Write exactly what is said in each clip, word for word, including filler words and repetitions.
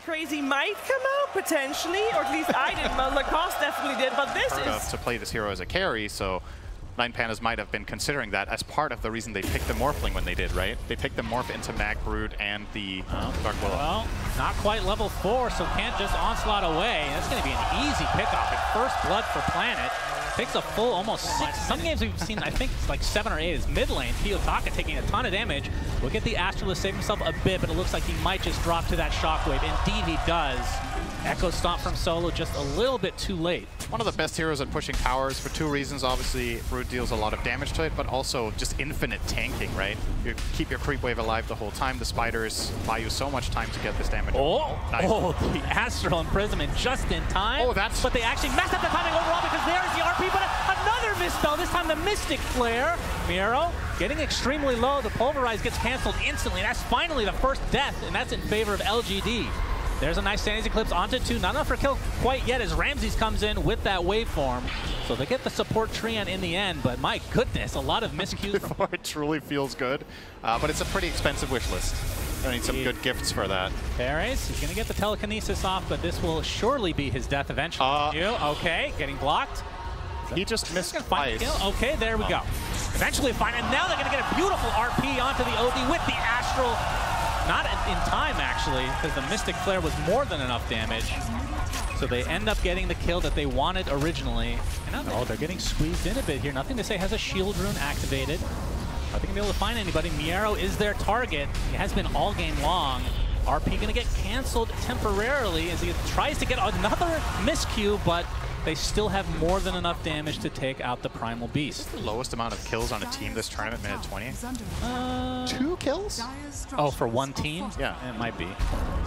something crazy might come out, potentially, or at least I didn't. Lacoste definitely did, but this Heard is... to play this hero as a carry, so nine Pandas might have been considering that as part of the reason they picked the Morphling when they did, right? They picked the Morph into Magbrood and the oh, Dark Willow. Well, not quite level four, so can't just Onslaught away. That's going to be an easy pickoff at first blood for Planet. Takes a full almost six. Some games we've seen, I think it's like seven or eight is mid lane. Kiyotaka taking a ton of damage. We'll get the Astralis save himself a bit, but it looks like he might just drop to that Shockwave. Indeed he does. Echo Stomp from Solo just a little bit too late. One of the best heroes at pushing powers for two reasons. Obviously, Brood deals a lot of damage to it, but also just infinite tanking, right? You keep your creep wave alive the whole time. The spiders buy you so much time to get this damage. Oh, nice. Oh, the Astral Imprisonment just in time. Oh, that's... But they actually messed up the timing overall because there's the R P. But another misspell, this time the Mystic Flare. Miero getting extremely low. The Pulverize gets canceled instantly. That's finally the first death, and that's in favor of L G D. There's a nice Sandy's Eclipse onto two. Not enough for kill quite yet as Ramses comes in with that waveform. So they get the support Treant in the end, but my goodness, a lot of miscues. Before it truly feels good, uh, but it's a pretty expensive wish list. I need some good gifts for that. Terrorize, he's going to get the telekinesis off, but this will surely be his death eventually. Uh, you. Okay, getting blocked. He just missed twice. Okay, there we oh. go. Eventually fine, and now they're going to get a beautiful R P onto the O D with the Astral. Not in time, actually, because the Mystic Flare was more than enough damage. So they end up getting the kill that they wanted originally. And oh, they're getting squeezed in a bit here. Nothing to say has a shield rune activated. Are they going to be able to find anybody? Miero is their target. He has been all game long. R P going to get canceled temporarily as he tries to get another miscue, but they still have more than enough damage to take out the Primal Beast. The lowest amount of kills on a team this tournament, minute twenty? Uh, Two kills? Oh, for one team? Yeah. It might be.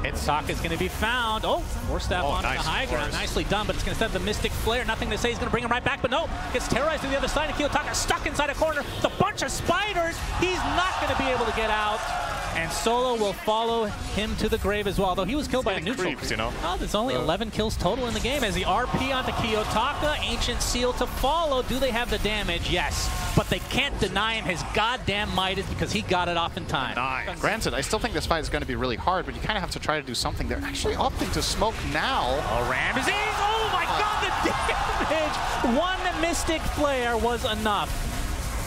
Kiyotaka is going to be found. Oh, four step oh, on nice, the high ground. Nicely done, but it's going to set the Mystic Flare. Nothing to say. He's going to bring him right back, but no. Gets terrorized to the other side. And Kiyotaka stuck inside a corner. It's a bunch of spiders. He's not going to be able to get out. And Solo will follow him to the grave as well, though he was killed by a neutral. Creeps, you know? Oh, there's only uh, eleven kills total in the game as the R P onto Kiyotaka, Ancient Seal to follow. Do they have the damage? Yes. But they can't deny him his goddamn Midas because he got it off in time. Nice. Granted, I still think this fight is going to be really hard, but you kind of have to try to do something. They're actually opting to smoke now. Oh, Ramses! Oh my uh, God, the damage! One Mystic Flare was enough.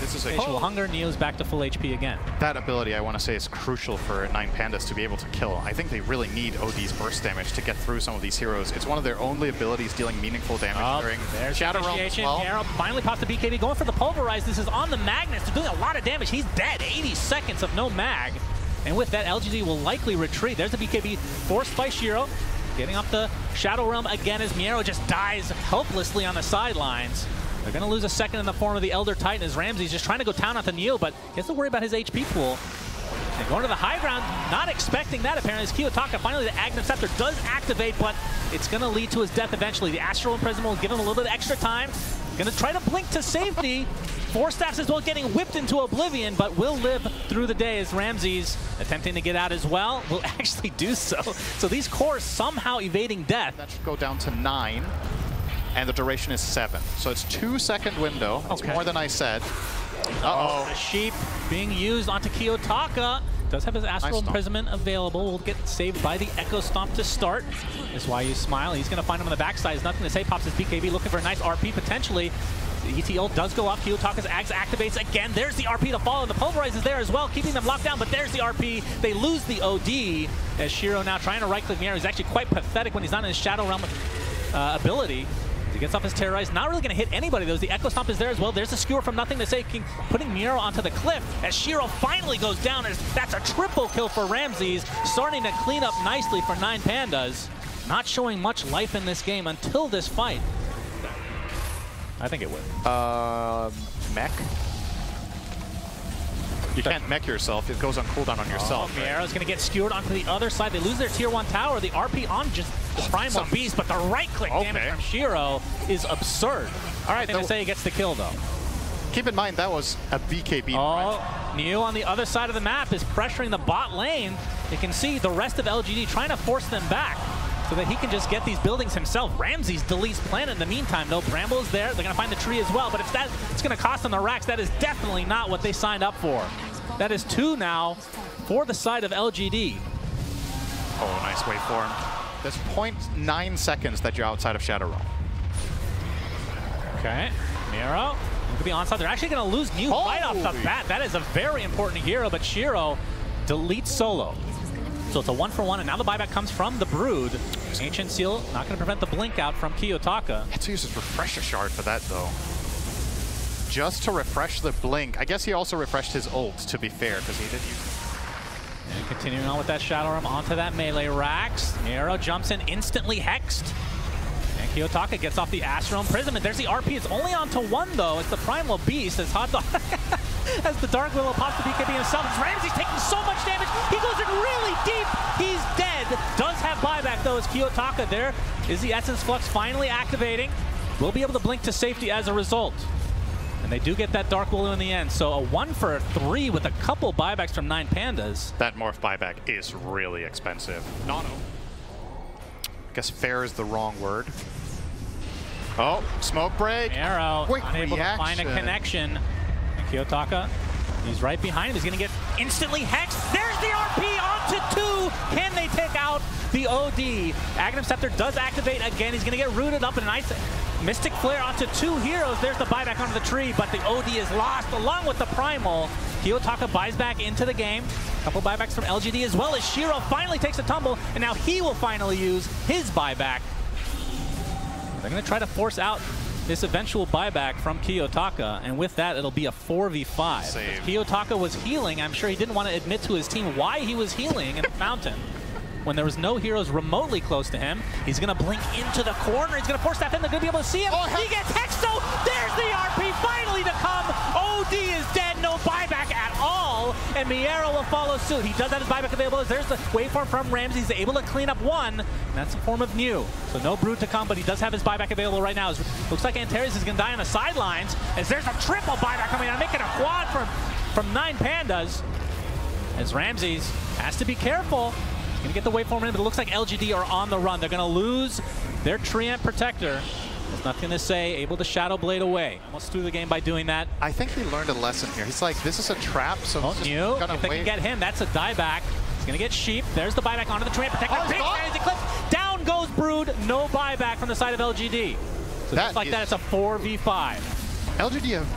This is a Facial Hunger, Neo's back to full H P again. That ability, I want to say, is crucial for nine Pandas to be able to kill. I think they really need O D's burst damage to get through some of these heroes. It's one of their only abilities dealing meaningful damage oh, during Shadow Realm as well. Arrow finally pops the B K B, going for the Pulverize. This is on the Magnus, doing a lot of damage. He's dead, eighty seconds of no mag. And with that, L G D will likely retreat. There's the B K B forced by Shiro. Getting up the Shadow Realm again as Miero just dies helplessly on the sidelines. They're going to lose a second in the form of the Elder Titan as Ramses just trying to go down on the Neo, but he has to worry about his H P pool. And going to the high ground, not expecting that apparently, as Kiyotaka finally, the Aghanim Scepter does activate, but it's going to lead to his death eventually. The Astral Imprisonment will give him a little bit of extra time. Going to try to blink to safety. Four staffs as well, getting whipped into oblivion, but will live through the day as Ramses, attempting to get out as well, will actually do so. So these cores somehow evading death. That should go down to nine. And the duration is seven. So it's two-second window. That's okay. More than I said. Uh-oh. The sheep being used onto Kiyotaka. Does have his Astral nice Imprisonment available. We'll get saved by the Echo Stomp to start. That's why you smile. He's going to find him on the backside. There's nothing to say. Pops his B K B, looking for a nice R P potentially. The E T ult does go off. Kiyotaka's Axe activates again. There's the R P to follow. The Pulverize is there as well, keeping them locked down, but there's the R P. They lose the O D as Shiro now trying to right-click Miero. He's actually quite pathetic when he's not in his Shadow Realm Uh, ability. He gets off his Terrorize. Not really going to hit anybody, though. The Echo Stomp is there as well. There's the Skewer from Nothing to Say, putting Miero onto the cliff as Shiro finally goes down. As that's a triple kill for Ramses, starting to clean up nicely for nine Pandas. Not showing much life in this game until this fight. I think it would. Uh, mech? You can't mech yourself. It goes on cooldown on yourself. Oh, Miero's going to get skewered onto the other side. They lose their tier one tower. The R P on just the Primal Some... Beast, but the right-click okay. damage from Shiro is absurd. All right, they say he gets the kill, though. Keep in mind, that was a B K B. Oh, Neo on the other side of the map is pressuring the bot lane. You can see the rest of L G D trying to force them back so that he can just get these buildings himself. Ramses deletes Planet in the meantime, though. Bramble is there. They're going to find the tree as well, but if that, it's going to cost them the racks, that is definitely not what they signed up for. That is two now for the side of L G D. Oh, nice waveform. There's zero point nine seconds that you're outside of Shadow Realm. Okay, Miero could be onside. They're actually going to lose new Holy. Fight off the bat. That is a very important hero, but Shiro deletes Solo. So it's a one for one, and now the buyback comes from the Brood. Ancient Seal not going to prevent the blink out from Kiyotaka. Had to use his Refresher Shard for that, though. Just to refresh the blink. I guess he also refreshed his ult, to be fair, because he did use. And continuing on with that Shadow Realm onto that melee racks. Miero jumps in, instantly hexed. And Kiyotaka gets off the Astral Imprisonment. There's the R P. It's only on to one, though. It's the Primal Beast as Hot Dog as the Dark Willow pops the B K B himself. Ramses taking so much damage. He goes in really deep. He's dead. Does have buyback, though, as Kiyotaka there. Is the Essence Flux finally activating? Will be able to blink to safety as a result. And they do get that Dark Willow in the end. So a one for three with a couple buybacks from nine Pandas. That morph buyback is really expensive. Nono. I guess fair is the wrong word. Oh, smoke break. Arrow unable to find a connection. And Kiyotaka, he's right behind him. He's going to get instantly hexed. There's the R P onto two. Can they take out the O D? Aghanim Scepter does activate again. He's going to get rooted up in a nice Mystic Flare onto two heroes. There's the buyback onto the tree, but the O D is lost along with the Primal. Kiyotaka buys back into the game. A couple buybacks from L G D as well as Shiro finally takes a tumble, and now he will finally use his buyback. They're going to try to force out this eventual buyback from Kiyotaka, and with that, it'll be a four v five. Kiyotaka was healing. I'm sure he didn't want to admit to his team why he was healing in the fountain. When there was no heroes remotely close to him, he's going to blink into the corner. He's going to force that in. They're going to be able to see him. Oh, he gets hexed. So there's the R P finally to come. O D is dead. No buyback at all. And Miero will follow suit. He does have his buyback available. There's the waveform from Ramses. He's able to clean up one. And that's a form of new. So no Brood to come, but he does have his buyback available right now. It looks like Antares is going to die on the sidelines as there's a triple buyback coming out, making a quad from, from nine Pandas. As Ramses has to be careful. Gonna get the waveform in, but it looks like L G D are on the run. They're gonna lose their Treant Protector. There's nothing to say, able to Shadow Blade away. Almost threw the game by doing that. I think he learned a lesson here. He's like, this is a trap, so he's just gonna if they can get him, that's a dieback. He's gonna get sheep. There's the buyback onto the Treant Protector. Oh, big man is eclipsed. Down goes Brood. No buyback from the side of L G D. So that just like that, it's a four v five. L G D have,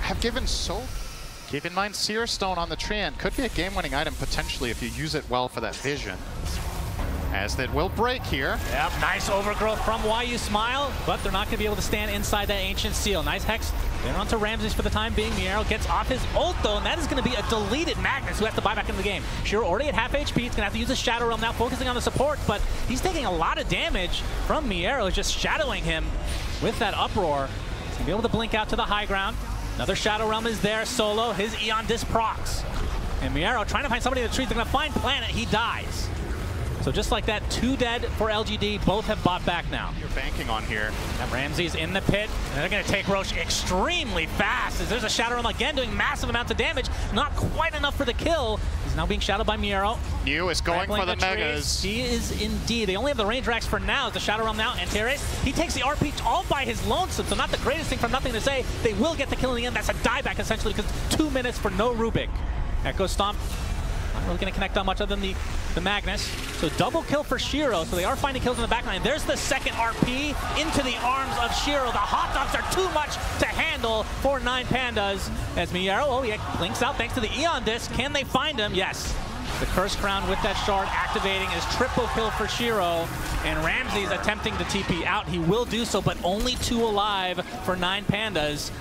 have given so... Keep in mind, Seer Stone on the Treant could be a game-winning item potentially if you use it well for that vision. As that will break here. Yep, nice overgrowth from Why You Smile, but they're not going to be able to stand inside that Ancient Seal. Nice hex. They're onto Ramses for the time being. Miero gets off his ult though, and that is going to be a deleted Magnus who has to buy back into the game. Shiro already at half H P. He's going to have to use his Shadow Realm now, focusing on the support, but he's taking a lot of damage from Miero, just shadowing him with that uproar. He's going to be able to blink out to the high ground. Another Shadow Realm is there. Solo, his Eon Disc procs. And Miero trying to find somebody in the trees. They're going to find Planet. He dies. So just like that, two dead for L G D. Both have bought back now. You're banking on here. And Ramses in the pit. And they're going to take Roche extremely fast. As there's a Shadow Realm again doing massive amounts of damage. Not quite enough for the kill. He's now being shadowed by Miero. New is going for the, the megas. He is indeed. They only have the range racks for now. It's the Shadow Realm now. And Terrorize, he takes the R P all by his lonesome. So not the greatest thing from nothing to say. They will get the kill in the end. That's a dieback essentially because two minutes for no Rubik. Echo Stomp. Not really going to connect on much other than the, the Magnus. So double kill for Shiro. So they are finding kills in the back line. There's the second R P into the arms of Shiro. The hot dogs are too much to handle for nine Pandas. As Miero, oh, he blinks out thanks to the Eon Disc. Can they find him? Yes. The Curse Crown with that shard activating is triple kill for Shiro. And Ramses attempting to T P out. He will do so, but only two alive for nine Pandas.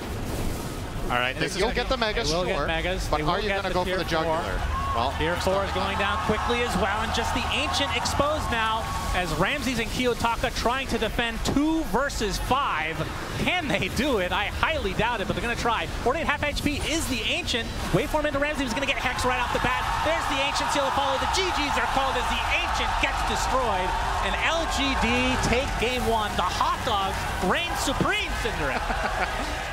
All right, this is you'll get the Megas, sure, get Megas. But are you going to go for the Jugular? Four. Well, Tier four is going down quickly as well, and just the Ancient exposed now as Ramses and Kiyotaka trying to defend two versus five. Can they do it? I highly doubt it, but they're going to try. forty-eight half H P is the Ancient. Waveform into Ramses is going to get hexed right off the bat. There's the Ancient seal to follow. The G Gs are called as the Ancient gets destroyed, and L G D take game one. The hot dogs reign supreme, Cinderella.